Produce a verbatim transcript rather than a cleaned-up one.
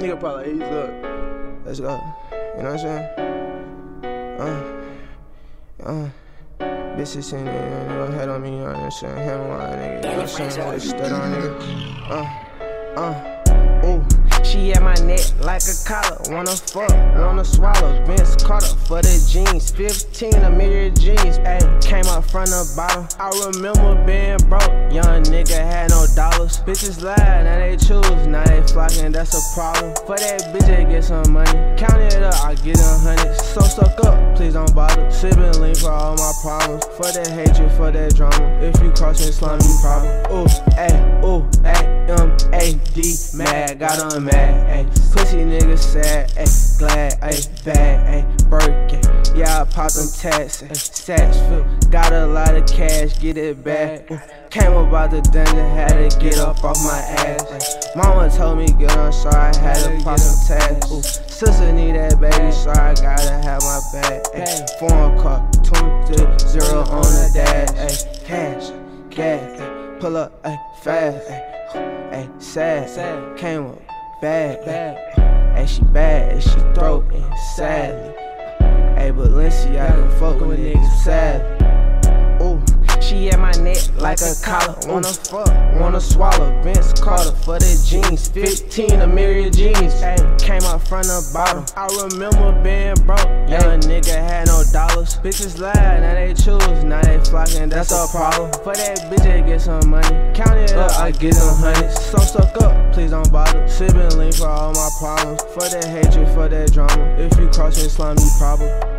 Nigga probably like, hey, look, let's go. You know what I'm saying? Uh, uh, bitches and nigga head on me, you know what I'm saying? Head on my nigga, you know what I'm saying? Like, stud on nigga. Uh, uh, ooh, she at my neck like a collar. Wanna fuck, wanna swallow. Vince Carter for the jeans, fifteen a million jeans. Ayy, came up from the bottom. I remember being broke, young nigga had no dollars. Bitches lie, now they choose, now they flocking, that's a problem. For that bitch, they get some money. Count it up, I get a hundred. So suck up, please don't bother. Sipping lean for all my problems. For that hatred, for that drama. If you cross me, slime, you problem. Ooh, ayy, ooh, ayy, um, ayy, D, mad, got on mad, ayy. Pussy nigga sad, ayy, glad, ayy, bad, ayy, Birkin. Yeah, I popped them tats, ayy, Saxfield. Got a lot of cash, get it back. Ooh. Came about the dungeon, had to get up off my ass. Mama told me good, I'm sorry, had to pop some tags. Ooh. Sister need that baby, so I gotta have my bag. Ayy. Foreign car, two three zero on the dash. Ayy. Cash, gas, ayy. Pull up, ayy, fast, ayy, ayy, sad, ayy. Came up, bad, ayy, ayy, she bad, ayy, she throat, and sadly. Ayy, Balenciaga, fuck with niggas, sadly. She at my neck like a collar. Wanna fuck, wanna swallow. Vince Carter for the jeans, fifteen a myriad jeans. Ayy, came up from the bottom. I remember being broke, young nigga had no dollars. Bitches lie, now they choose, now they flocking, that's a problem. For that bitch, they get some money. Count it up, I get them hundreds. So suck up, please don't bother. Sipping lean for all my problems. For that hatred, for that drama. If you cross me, slime, you problem.